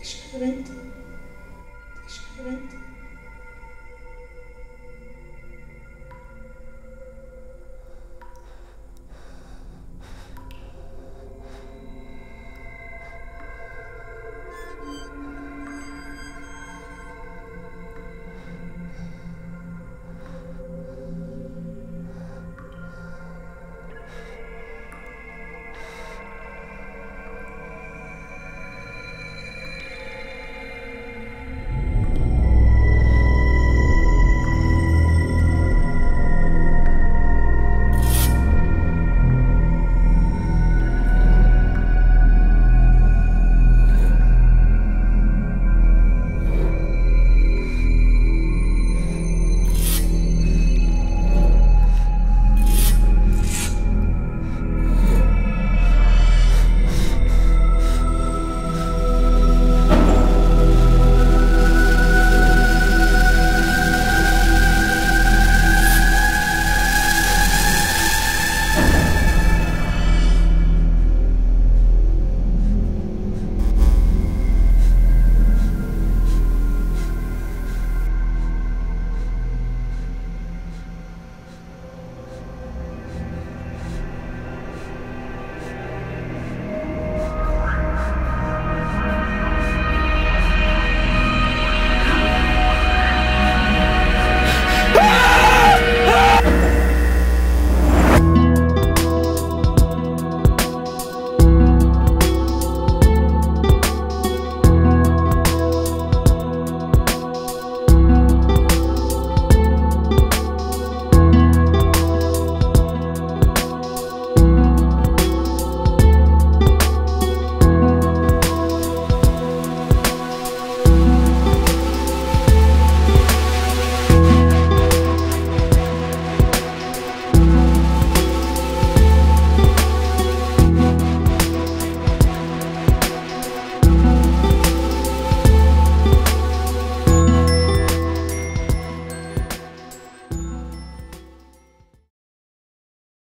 It's correct.